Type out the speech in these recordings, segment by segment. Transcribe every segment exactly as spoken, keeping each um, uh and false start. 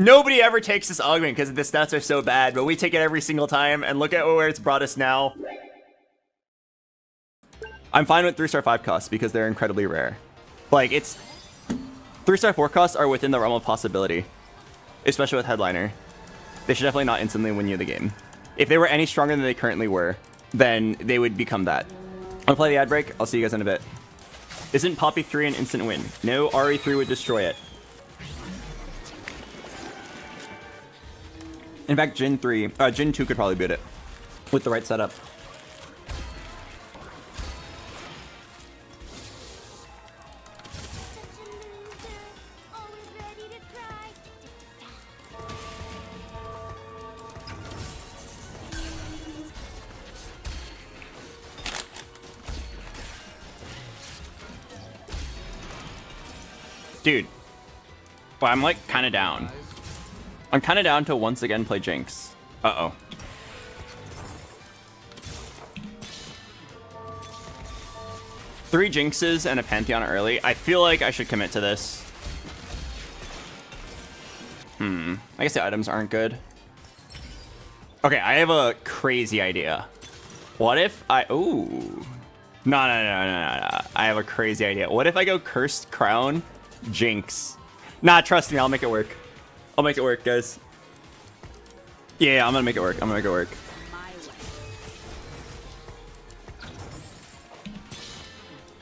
Nobody ever takes this augment because the stats are so bad, but we take it every single time, and look at where it's brought us now. I'm fine with three star five costs because they're incredibly rare. Like, it's... three star four costs are within the realm of possibility, especially with Headliner. They should definitely not instantly win you the game. If they were any stronger than they currently were, then they would become that. I'll play the ad break. I'll see you guys in a bit. Isn't Poppy three an instant win? No, R E three would destroy it. In fact, Jin three, uh, Jin two could probably beat it with the right setup. Dude, but I'm like kind of down. I'm kind of down to once again play Jinx. Uh-oh. Three Jinxes and a Pantheon early. I feel like I should commit to this. Hmm. I guess the items aren't good. Okay, I have a crazy idea. What if I... Ooh. No, no, no, no, no, no. I have a crazy idea. What if I go Cursed Crown, Jinx? Nah, trust me, I'll make it work. I'll make it work, guys. Yeah, I'm gonna make it work. I'm gonna make it work.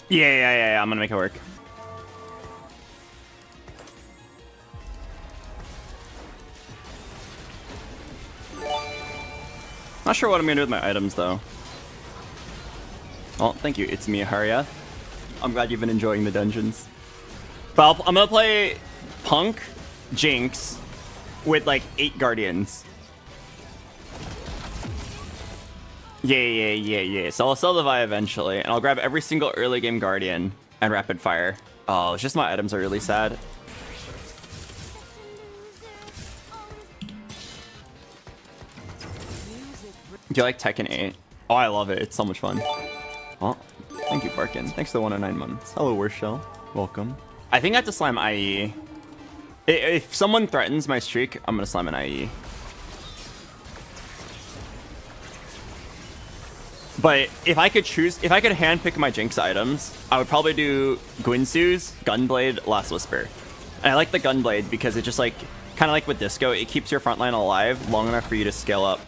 Yeah, yeah, yeah, yeah. I'm gonna make it work. Not sure what I'm gonna do with my items, though. Oh, thank you, Itzmiyaharia. I'm glad you've been enjoying the dungeons. But I'll, I'm gonna play Punk, Jinx, with like eight guardians. Yeah, yeah, yeah, yeah. So I'll sell the Vi eventually, and I'll grab every single early game guardian and rapid fire. Oh, it's just my items are really sad. Do you like Tekken eight? Oh, I love it. It's so much fun. Oh, thank you, Parkin. Thanks for the one oh nine months. Hello, Worshell. Welcome. I think I have to slam I E. If someone threatens my streak, I'm gonna slam an I E. But if I could choose, if I could handpick my Jinx items, I would probably do Guinsoo's, Gunblade, Last Whisper. And I like the Gunblade because it just like, kind of like with Disco, it keeps your frontline alive long enough for you to scale up.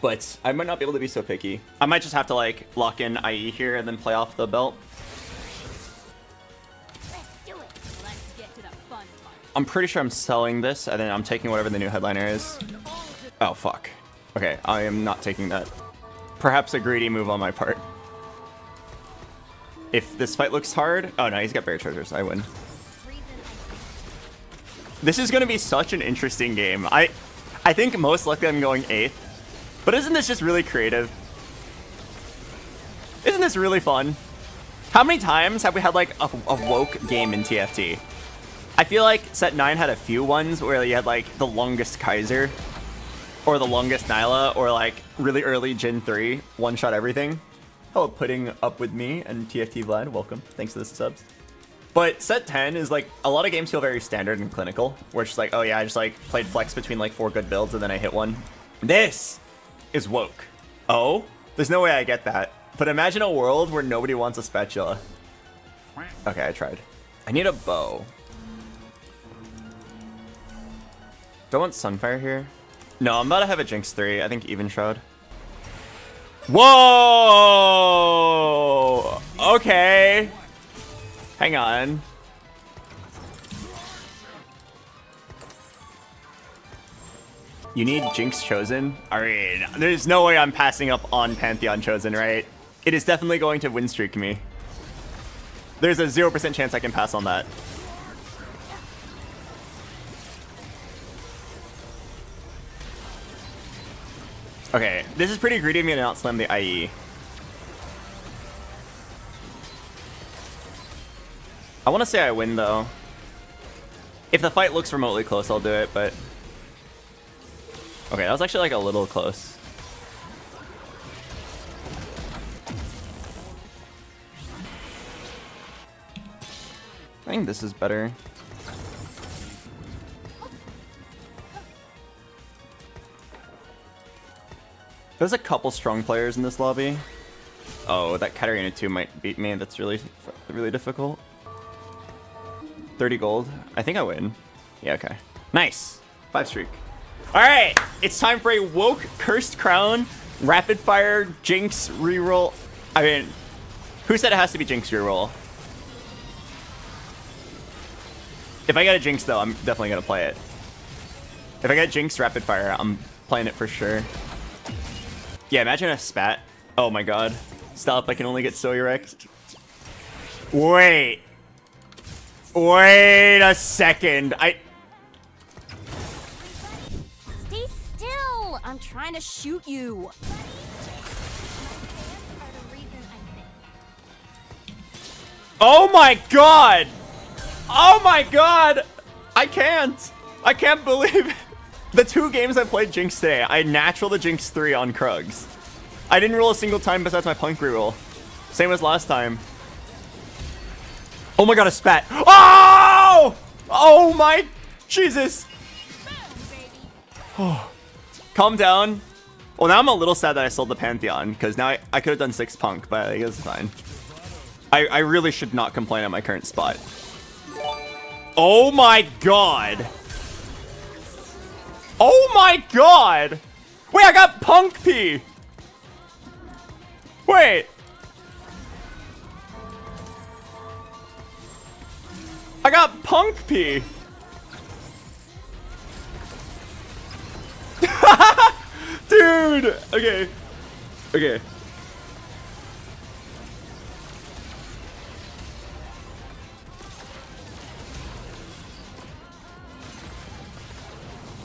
But I might not be able to be so picky. I might just have to like lock in I E here and then play off the belt. I'm pretty sure I'm selling this, and then I'm taking whatever the new Headliner is. Oh, fuck. Okay, I am not taking that. Perhaps a greedy move on my part. If this fight looks hard... Oh, no, he's got bear treasures. I win. This is going to be such an interesting game. I I think most likely I'm going eighth. But isn't this just really creative? Isn't this really fun? How many times have we had, like, a, a woke game in T F T? I feel like set nine had a few ones where you had like the longest Kaiser or the longest Nyla or like really early Jin three, one shot everything. Oh, putting up with me and T F T Vlad, welcome. Thanks for the subs. But set ten is like, a lot of games feel very standard and clinical, where it's just like, oh yeah, I just like played flex between like four good builds and then I hit one. This is woke. Oh, there's no way I get that. But imagine a world where nobody wants a spatula. Okay, I tried. I need a bow. Do I want Sunfire here? No, I'm about to have a Jinx three. I think even Shroud. Whoa! Okay. Hang on. You need Jinx Chosen? I mean, there's no way I'm passing up on Pantheon Chosen, right? It is definitely going to win streak me. There's a zero percent chance I can pass on that. Okay, this is pretty greedy of me to not slam the I E. I want to say I win, though. If the fight looks remotely close, I'll do it, but... Okay, that was actually, like, a little close. I think this is better. There's a couple strong players in this lobby. Oh, that Katarina two might beat me. That's really, really difficult. thirty gold. I think I win. Yeah, okay. Nice. Five streak. All right. It's time for a woke Cursed Crown rapid fire Jinx reroll. I mean, who said it has to be Jinx reroll? If I get a Jinx, though, I'm definitely going to play it. If I get Jinx rapid fire, I'm playing it for sure. Yeah, imagine a spat. Oh my god. Stop, I can only get so erect. Wait. Wait a second. I... Stay still. I'm trying to shoot you. Oh my god. Oh my god. I can't. I can't believe it. The two games I played Jinx today, I natural the Jinx three on Krugs. I didn't roll a single time besides my Punk reroll. Same as last time. Oh my god, a spat. Oh! Oh my... Jesus. Oh. Calm down. Well, now I'm a little sad that I sold the Pantheon, because now I, I could have done six Punk, but I guess it's fine. I, I really should not complain at my current spot. Oh my god. Oh my god! Wait, I got Punk P! Wait! I got Punk P! Dude! Okay. Okay.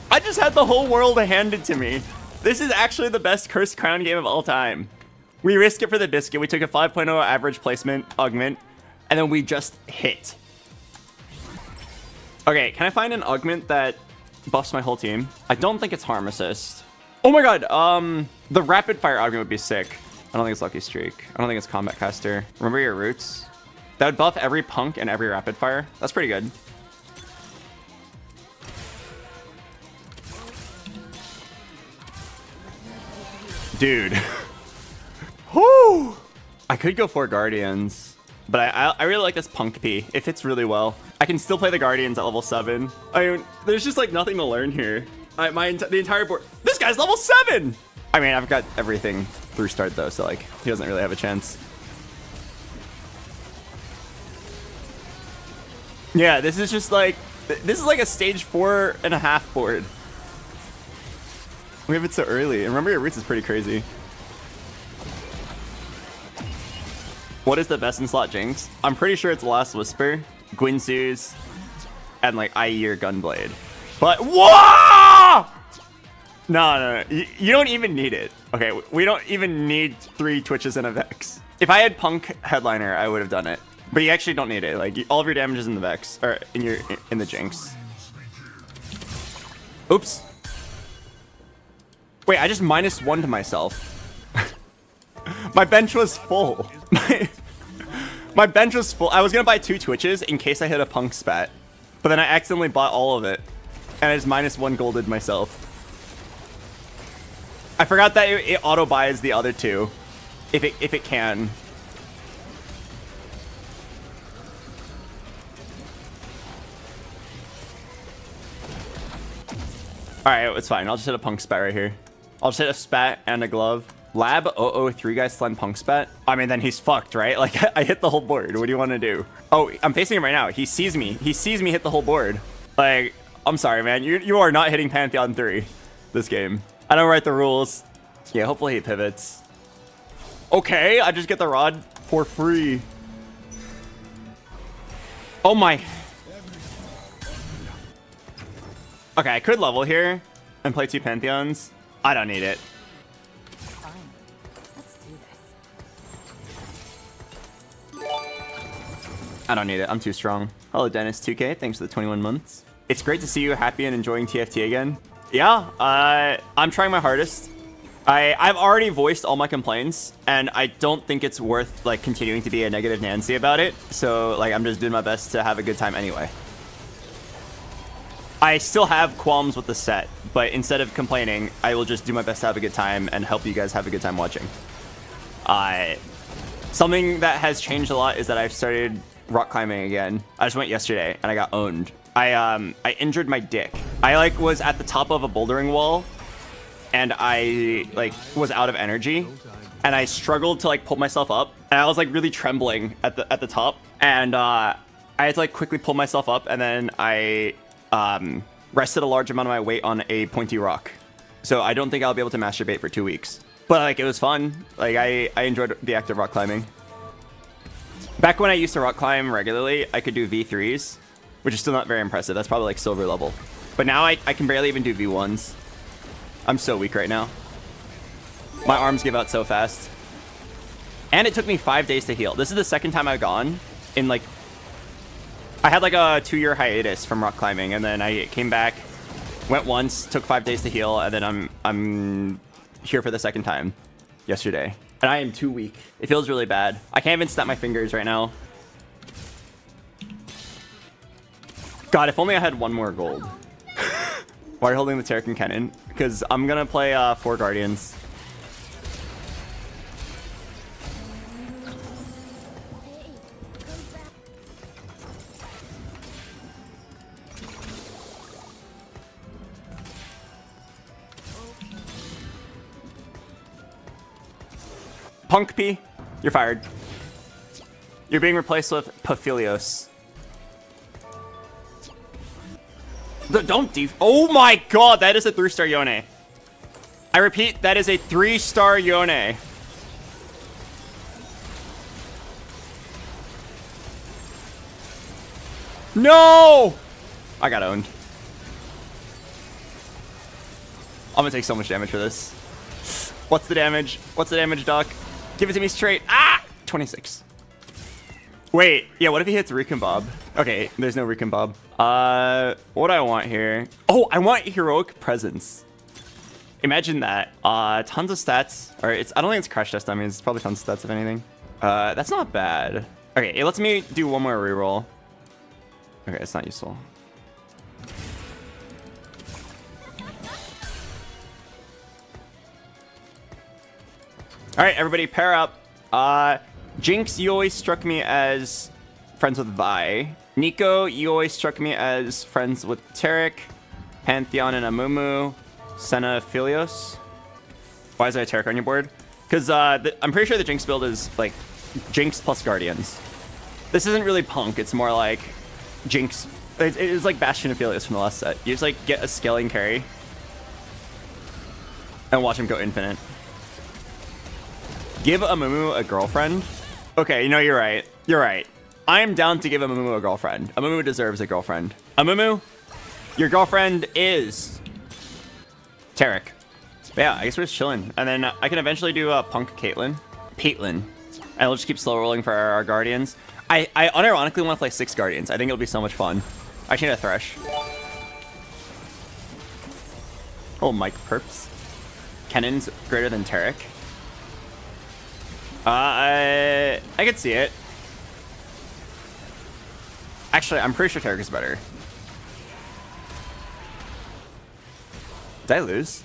I just had the whole world handed to me. This is actually the best Cursed Crown game of all time. We risk it for the biscuit. We took a five point oh average placement augment, and then we just hit. Okay, can I find an augment that buffs my whole team? I don't think it's harm assist. Oh my god, um, the rapid fire augment would be sick. I don't think it's Lucky Streak. I don't think it's Combat Caster. Remember Your Roots? That would buff every Punk and every rapid fire. That's pretty good. Dude. Whoo! I could go for Guardians, but I, I I really like this Punk P. It fits really well. I can still play the Guardians at level seven. I mean, there's just like nothing to learn here. I, my the entire board. This guy's level seven. I mean, I've got everything through start though, so like he doesn't really have a chance. Yeah, this is just like this is like a stage four and a half board. We have it so early. And Remember Your Roots is pretty crazy. What is the best in slot Jinx? I'm pretty sure it's Last Whisper, Guinsoo's, and like I E or Gunblade. But whoa! No, no, no. You, you don't even need it. Okay, we don't even need three Twitches and a Vex. If I had Punk Headliner, I would have done it. But you actually don't need it. Like all of your damage is in the Vex or in your in the Jinx. Oops. Wait, I just minus one to myself. My bench was full. My, my bench was full. I was gonna buy two Twitches in case I hit a Punk spat, but then I accidentally bought all of it, and I just minus one golded myself. I forgot that it, it auto buys the other two, if it if it can. All right, it's fine. I'll just hit a Punk spat right here. I'll just hit a spat and a glove. Lab oh oh three guy slend Punk spat. I mean, then he's fucked, right? Like, I hit the whole board. What do you want to do? Oh, I'm facing him right now. He sees me. He sees me hit the whole board. Like, I'm sorry, man. You, you are not hitting Pantheon three this game. I don't write the rules. Yeah, hopefully he pivots. Okay, I just get the rod for free. Oh my. Okay, I could level here and play two Pantheons. I don't need it. I don't need it. I'm too strong. Hello, Dennis two K. Thanks for the twenty-one months. It's great to see you happy and enjoying T F T again. Yeah, uh, I'm trying my hardest. I, I've already voiced all my complaints, and I don't think it's worth like continuing to be a negative Nancy about it. So like, I'm just doing my best to have a good time anyway. I still have qualms with the set, but instead of complaining, I will just do my best to have a good time and help you guys have a good time watching. Uh, something that has changed a lot is that I've started rock climbing again. I just went yesterday and I got owned. I um I injured my dick. I like was at the top of a bouldering wall and I like was out of energy and I struggled to like pull myself up and I was like really trembling at the at the top and uh I had to like quickly pull myself up and then I um rested a large amount of my weight on a pointy rock. So I don't think I'll be able to masturbate for two weeks. But like it was fun. Like I, I enjoyed the act of rock climbing. Back when I used to rock climb regularly, I could do V threes, which is still not very impressive. That's probably like silver level. But now I, I can barely even do V ones. I'm so weak right now. My arms give out so fast. And it took me five days to heal. This is the second time I've gone in like... I had like a two-year hiatus from rock climbing, and then I came back, went once, took five days to heal, and then I'm I'm here for the second time yesterday. And I am too weak. It feels really bad. I can't even snap my fingers right now. God, if only I had one more gold. Why are you holding the Taric and Cannon? Because I'm going to play uh, four Guardians. Punk P, you're fired. You're being replaced with Aphelios. The don't def- Oh my god, that is a three-star Yone. I repeat, that is a three-star Yone. No! I got owned. I'm gonna take so much damage for this. What's the damage? What's the damage, Doc? Give it to me straight. Ah! twenty-six. Wait. Yeah, what if he hits Recon Bob? Okay, there's no Recon Bob. Uh, what do I want here? Oh, I want Heroic Presence. Imagine that. Uh, tons of stats. Or it's, I don't think it's Crash Test. I mean, it's probably tons of stats, if anything. Uh, that's not bad. Okay, it lets me do one more reroll. Okay, it's not useful. All right, everybody, pair up. Uh, Jinx, you always struck me as friends with Vi. Nico, you always struck me as friends with Taric. Pantheon and Amumu. Senna, Aphelios. Why is there a Taric on your board? Because uh, I'm pretty sure the Jinx build is like Jinx plus Guardians. This isn't really Punk. It's more like Jinx. It's, it's like Bastion Aphelios from the last set. You just like get a scaling carry and watch him go infinite. Give Amumu a girlfriend? Okay, you know, you're right. You're right. I am down to give Amumu a girlfriend. Amumu deserves a girlfriend. Amumu, your girlfriend is... Taric. But yeah, I guess we're just chilling. And then I can eventually do a uh, Punk Caitlyn. Caitlyn. And we'll just keep slow rolling for our, our Guardians. I, I unironically want to play six Guardians. I think it'll be so much fun. I just need a Thresh. Oh, Mike Perps. Cannon's greater than Taric. Uh, I, I could see it. Actually, I'm pretty sure Taric is better. Did I lose?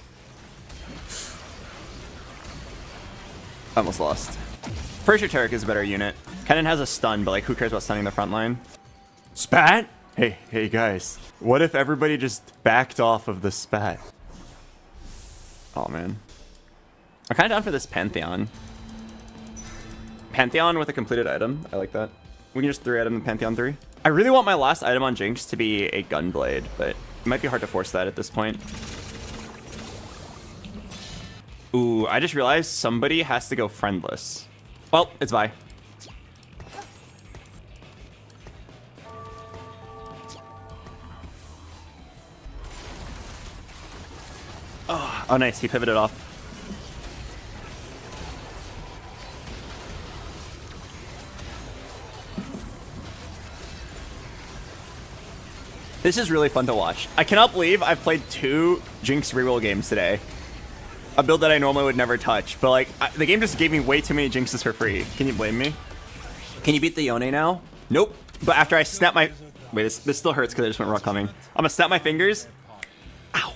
I almost lost. Pretty sure Taric is a better unit. Kennen has a stun, but like, who cares about stunning the front line? Spat? Hey, hey guys. What if everybody just backed off of the spat? Oh man. I'm kind of down for this Pantheon. Pantheon with a completed item. I like that. We can just three item Pantheon three. I really want my last item on Jinx to be a Gunblade, but it might be hard to force that at this point. Ooh, I just realized somebody has to go friendless. Well, it's Vi. Oh, oh nice. He pivoted off. This is really fun to watch. I cannot believe I've played two Jinx reroll games today. A build that I normally would never touch, but like I, the game just gave me way too many Jinxes for free. Can you blame me? Can you beat the Yone now? Nope. But after I snap my Wait, this, this still hurts because I just went raw coming. I'm gonna snap my fingers. Ow.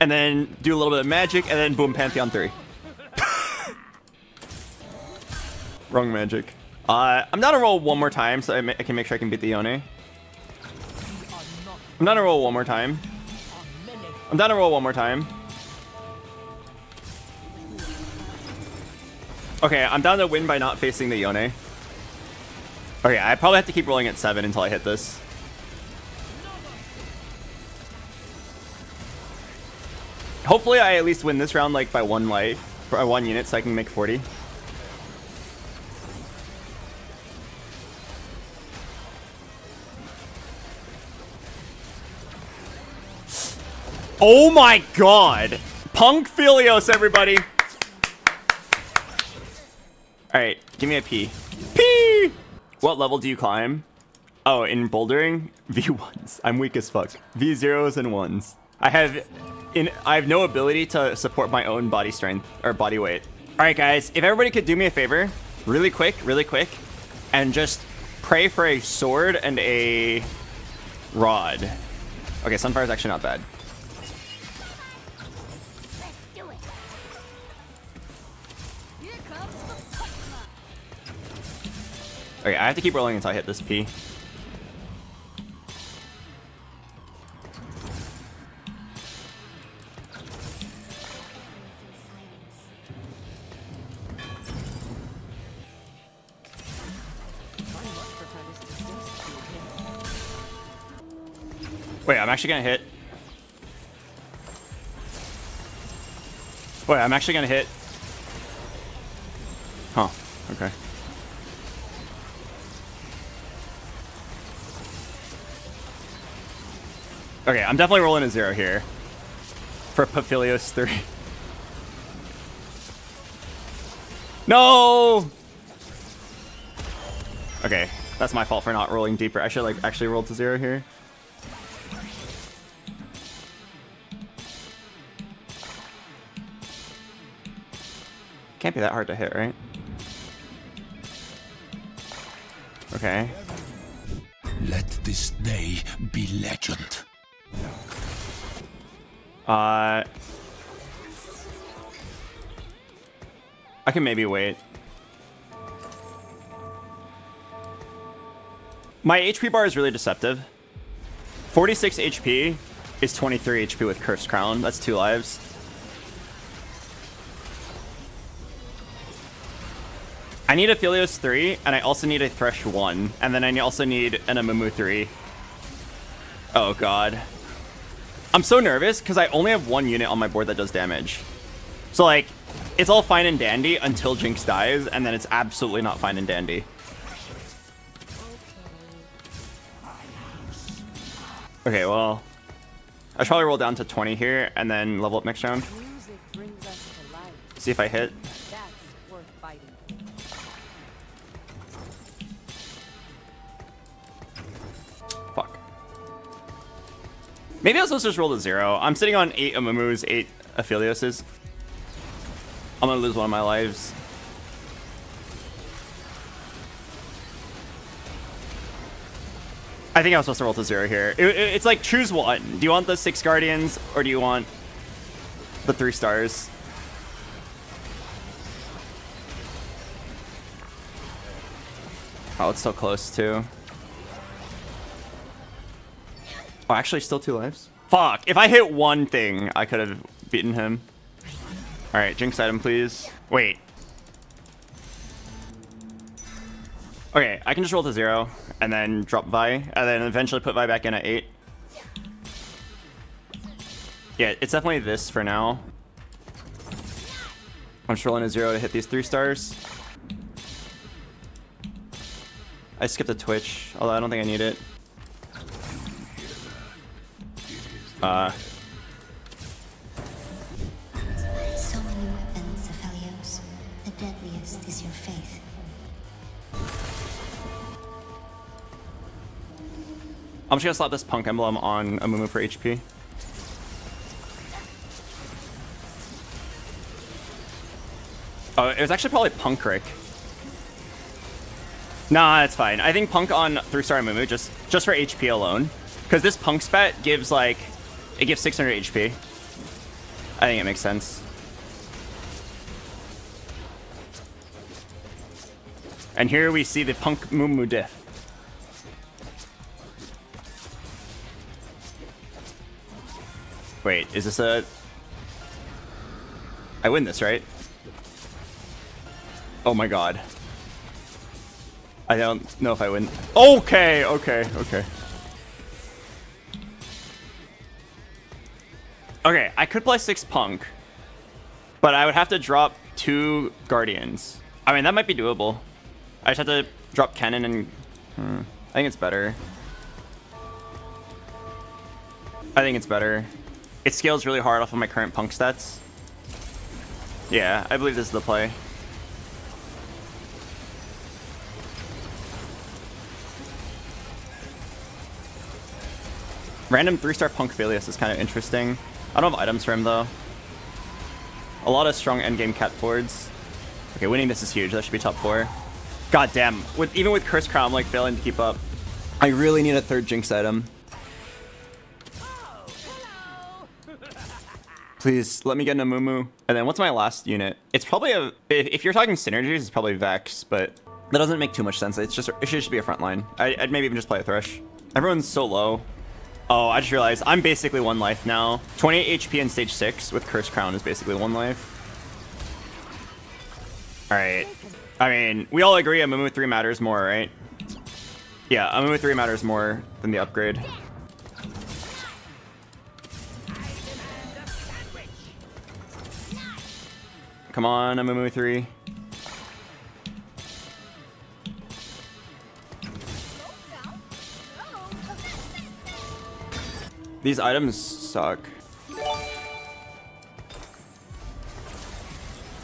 And then do a little bit of magic, and then boom, Pantheon three. Wrong magic. Uh, I'm not gonna roll one more time so I, ma I can make sure I can beat the Yone. I'm down to roll one more time. I'm down to roll one more time. Okay, I'm down to win by not facing the Yone. Okay, I probably have to keep rolling at seven until I hit this. Hopefully I at least win this round like by one life, by one unit, so I can make forty. Oh my god! Punk Philios, everybody! Alright, give me a P. P! What level do you climb? Oh, in bouldering? V ones. I'm weak as fuck. V zeros and ones. I have in I have no ability to support my own body strength, or body weight. Alright guys, if everybody could do me a favor, really quick, really quick, and just pray for a sword and a rod. Okay, Sunfire's actually not bad. Okay, I have to keep rolling until I hit this P. Wait, I'm actually gonna hit. Wait, I'm actually gonna hit. Huh, okay. Okay, I'm definitely rolling a zero here for Aphelios three. No! Okay, that's my fault for not rolling deeper. I should like actually roll to zero here. Can't be that hard to hit, right? Okay. Let this day be legend. Uh, I can maybe wait. My H P bar is really deceptive. forty-six H P is twenty-three H P with Cursed Crown. That's two lives. I need Aphelios three, and I also need a Thresh one, and then I also need an Amumu three. Oh god. I'm so nervous because I only have one unit on my board that does damage. So like, it's all fine and dandy until Jinx dies, and then it's absolutely not fine and dandy. Okay, well, I should probably roll down to twenty here and then level up next round. See if I hit. Maybe I was supposed to just roll to zero. I'm sitting on eight Amumu's, eight Aphelioses. I'm gonna lose one of my lives. I think I was supposed to roll to zero here. It, it, it's like, choose one. Do you want the six Guardians, or do you want the three stars? Oh, it's so close too. Oh, actually, still two lives. Fuck! If I hit one thing, I could have beaten him. All right, Jinx item, please. Wait. Okay, I can just roll to zero and then drop Vi, and then eventually put Vi back in at eight. Yeah, it's definitely this for now. I'm just rolling a zero to hit these three stars. I skipped a Twitch, although I don't think I need it. Uh. So many weapons, Aphelios. The deadliest is your faith. I'm just gonna slap this Punk emblem on Amumu for H P. Oh, it was actually probably Punk Rick. Nah, it's fine. I think Punk on three star Amumu just, just for H P alone. Because this Punk spat gives like... It gives six hundred H P. I think it makes sense. And here we see the Punk Mumu diff. Wait, is this a... I win this, right? Oh my god. I don't know if I win. Okay, okay, okay. Okay, I could play six Punk, but I would have to drop two Guardians. I mean, that might be doable. I just have to drop Cannon and... Hmm, I think it's better. I think it's better. It scales really hard off of my current Punk stats. Yeah, I believe this is the play. Random three star Punk Aphelios is kind of interesting. I don't have items for him, though. A lot of strong endgame cat boards. Okay, winning this is huge. That should be top four. God damn. With, even with Cursed Crown, I'm like, failing to keep up. I really need a third Jinx item. Please, let me get an Amumu. And then what's my last unit? It's probably a... If, if you're talking synergies, it's probably Vex, but... That doesn't make too much sense. It's just... It should just be a front line. I, I'd maybe even just play a Thresh. Everyone's so low. Oh, I just realized I'm basically one life now. twenty-eight H P in stage six with Cursed Crown is basically one life. All right. I mean, we all agree Amumu three matters more, right? Yeah, Amumu three matters more than the upgrade. Come on, Amumu three. These items suck.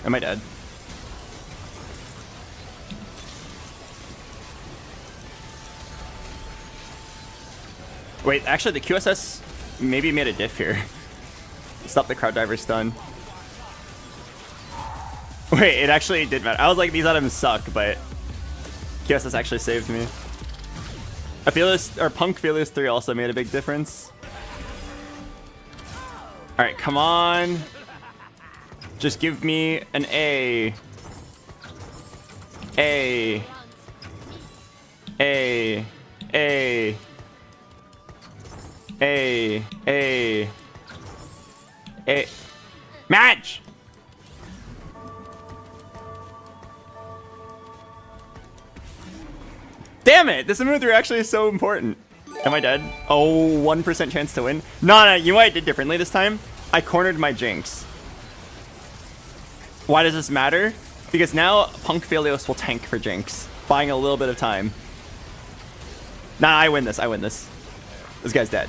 Am I dead? Wait, actually the Q S S maybe made a diff here. Stop the crowd diver stun. Wait, it actually did matter. I was like, these items suck, but Q S S actually saved me. Aphelios, or Punk Aphelios three also made a big difference. All right, come on. Just give me an A. A. A. A. A. A. A. Match! Damn it! This Amumu three actually is so important. Am I dead? Oh, one percent chance to win. No, no, you know what I did differently this time? I cornered my Jinx. Why does this matter? Because now Punk Aphelios will tank for Jinx, buying a little bit of time. Nah, I win this. I win this. This guy's dead.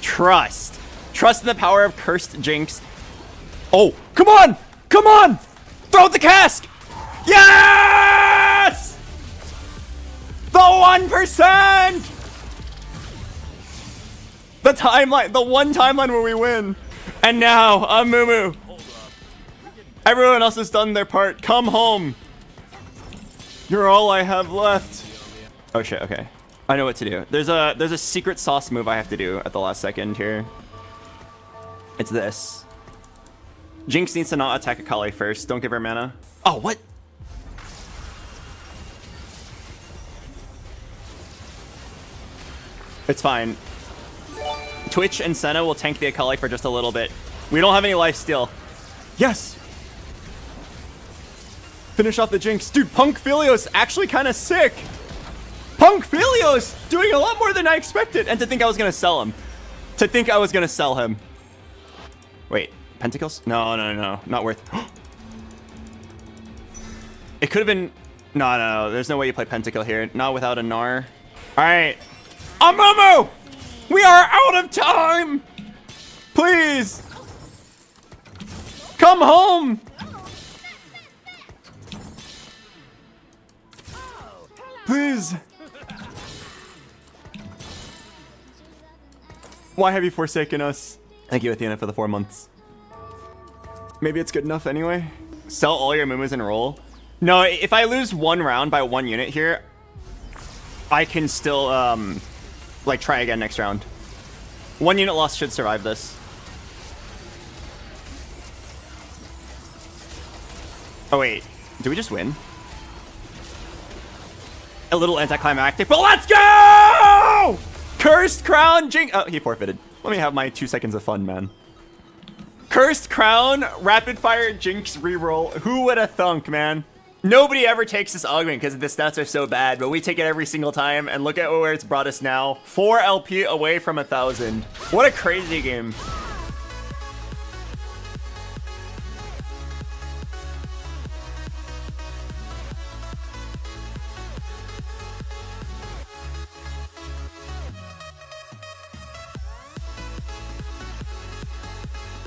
Trust. Trust in the power of Cursed Jinx. Oh, come on! Come on! Throw the cask! Yes! The one percent! The timeline, the one timeline where we win. And now, Amumu. Everyone else has done their part. Come home. You're all I have left. Oh shit, okay. I know what to do. There's a there's a secret sauce move I have to do at the last second here. It's this. Jinx needs to not attack Akali first. Don't give her mana. Oh, what? It's fine. Twitch and Senna will tank the Akali for just a little bit. We don't have any life steal. Yes! Finish off the Jinx. Dude, Punk Aphelios actually kind of sick. Punk Aphelios doing a lot more than I expected. And to think I was going to sell him. To think I was going to sell him. Wait, Pentacles? No, no, no, not worth. It could have been... No, no, no, there's no way you play Pentacle here. Not without a Gnar. All right. Amumu! We are out of time! Please! Come home! Please! Why have you forsaken us? Thank you, Athena, for the four months. Maybe it's good enough anyway? Sell all your Amumus and roll? No, if I lose one round by one unit here, I can still, um, like, try again next round. One unit lost should survive this. Oh, wait. Do we just win? A little anticlimactic, but let's go! Cursed Crown, Jinx. Oh, he forfeited. Let me have my two seconds of fun, man. Cursed Crown, Rapid Fire, Jinx, reroll. Who would have thunk, man? Nobody ever takes this augment because the stats are so bad, but we take it every single time, and look at where it's brought us now. four L P away from a thousand. What a crazy game.